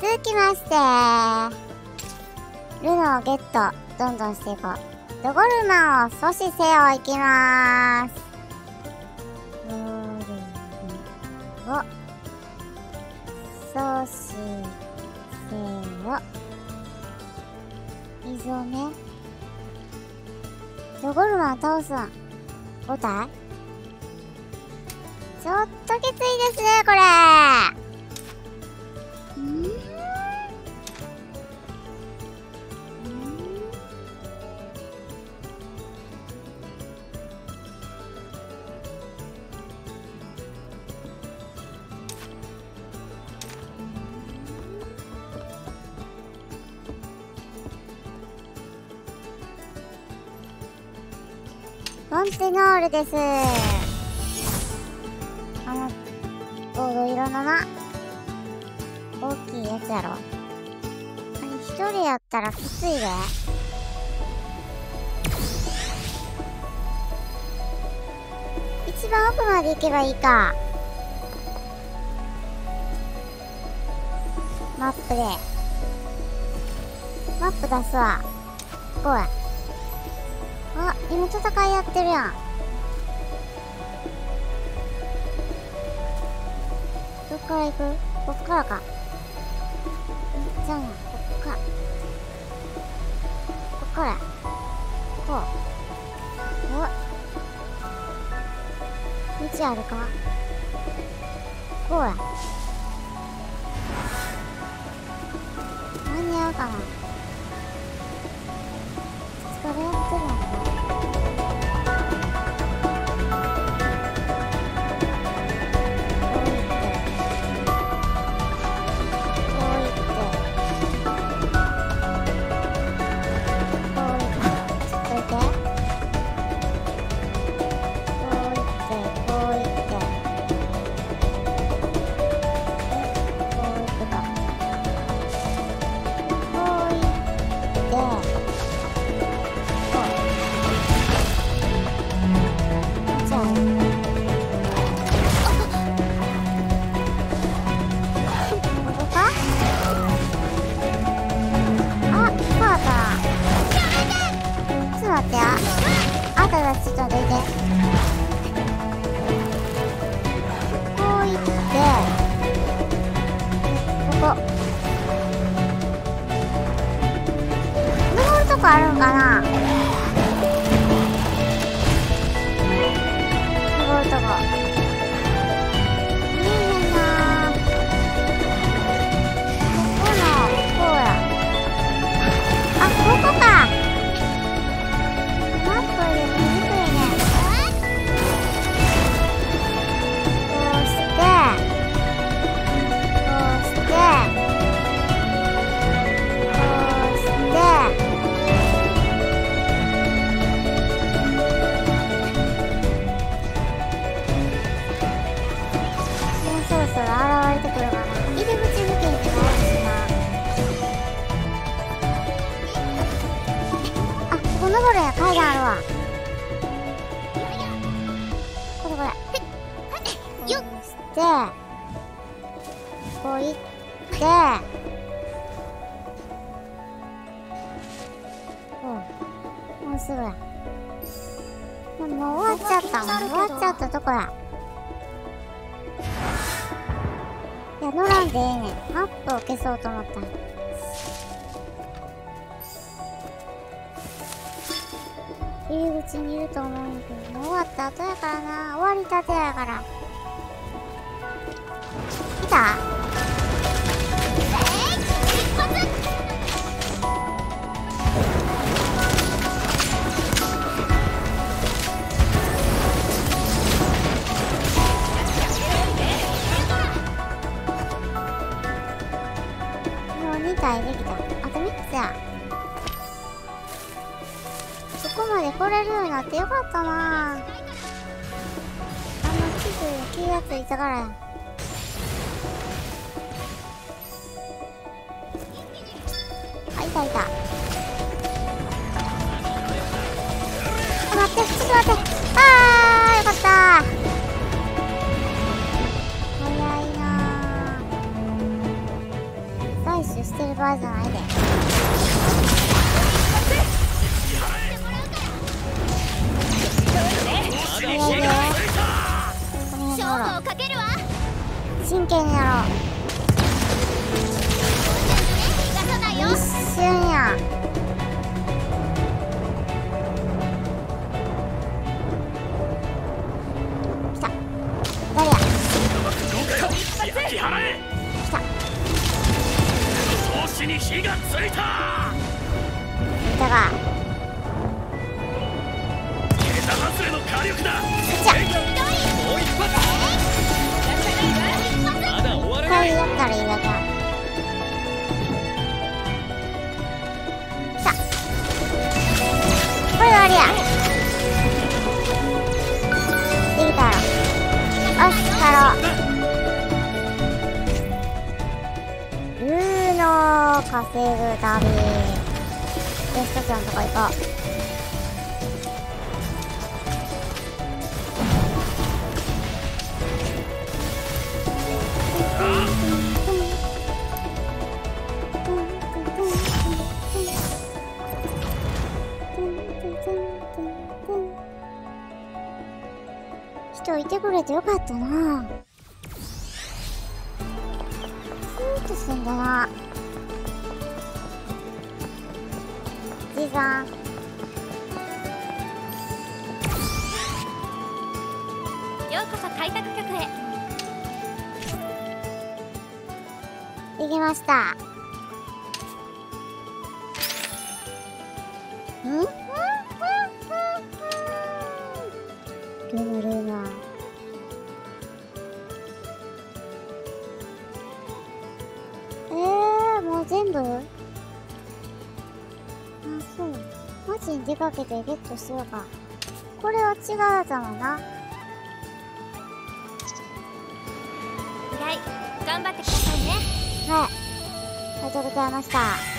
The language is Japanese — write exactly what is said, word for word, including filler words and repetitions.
続きましてルノをゲット、どんどんしていこう。ドゴルマを阻止せよ、行きまーす。ドゴルマを阻止せよ。水をね、ドゴルマを倒すわ。ご体ちょっときついですね、これ。モンテノールです。あの黄土色のな大きいやつやろ。一人やったらきついで。一番奥まで行けばいいか、マップでマップ出すわ。こうや、あ、今戦いやってるやん。どっから行く？こっからか。じゃあな、こっから。こっから。こう。お。道あるか？こうや。間に合うかな？疲れやってるやん。あるんかな、登るとこ。見えへんな。ここのこうや。あ、ここか。マップで見にくいね。こうしてこうしてこうして。階段あるわ。これこれ。よっ。して。こう行って。おう。もうすぐや。もう終わっちゃった。もう終わっちゃったとこや。いや、乗らんでええねん。マップを消そうと思った。入り口にいると思うんだけど、もう終わった後やからな。終わりたてやから。見た？えー、一発！もうに体できた。あとみっつや。ここまで来れるようになってよかったな。あの地図に気がついたからや。あ、いたいた。待って、ちょっと待って。あー、よかった。早いな。練習してる場合じゃないで。真剣にやろう。一瞬や。来た。誰や。来た。闘志に火がついた。見たか。桁外れの火力だ。こうやったらいいわけや。これで終わりや。できたやろ。よし、帰ろう。ルーノー稼ぐ旅。よし、ときのとこ行こう。人いてくれてよかったな。スーッと死んだな。じいさん。ようこそ開拓局へ。できました。ん？ルーナルーナえー、もう全部。あ、そう、マジに出かけてゲットしようか。これは違うやつだもんな。依頼頑張ってくださいね。はい、ありがとうございました。